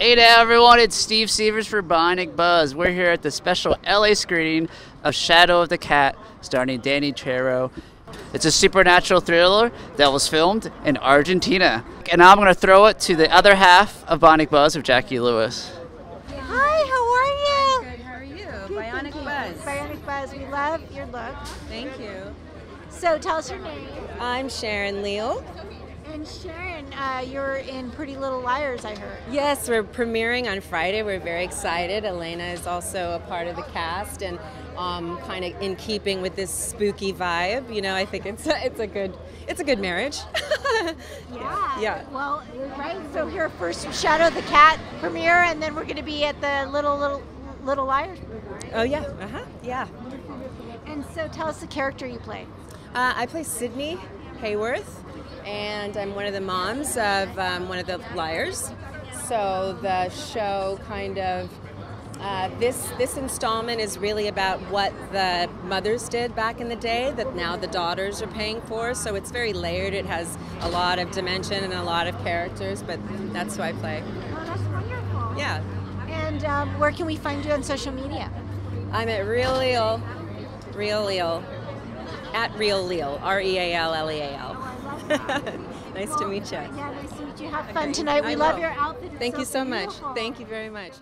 Hey there everyone, it's Steve Sievers for Bionic Buzz. We're here at the special LA screening of Shadow of the Cat, starring Danny Trejo. It's a supernatural thriller that was filmed in Argentina. And now I'm going to throw it to the other half of Bionic Buzz with Jackie Lewis. Hi, how are you? Good, how are you? Good, Bionic Buzz. Bionic Buzz, we love your look. Thank you. So tell us your name. I'm Sharon Leal. And Sharon, you're in Pretty Little Liars, I heard. Yes, we're premiering on Friday. We're very excited. Elena is also a part of the cast, and kind of in keeping with this spooky vibe. You know, I think it's a good marriage. Yeah. Yeah. Well, right. So here first Shadow the Cat premiere, and then we're going to be at the Little Liars premiere, right? Oh yeah. Uh huh. Yeah. And so, tell us the character you play. I play Sydney Hayworth. And I'm one of the moms of one of the liars. So the show kind of, this installment is really about what the mothers did back in the day that now the daughters are paying for. So it's very layered. It has a lot of dimension and a lot of characters, but that's who I play. Oh, that's wonderful. Yeah. And where can we find you on social media? I'm at Real Leal. At Real Leal, R-E-A-L-L-E-A-L. Nice to meet you. Yeah, nice to meet you. Have fun tonight. We love your outfit. Thank you so much. Thank you very much.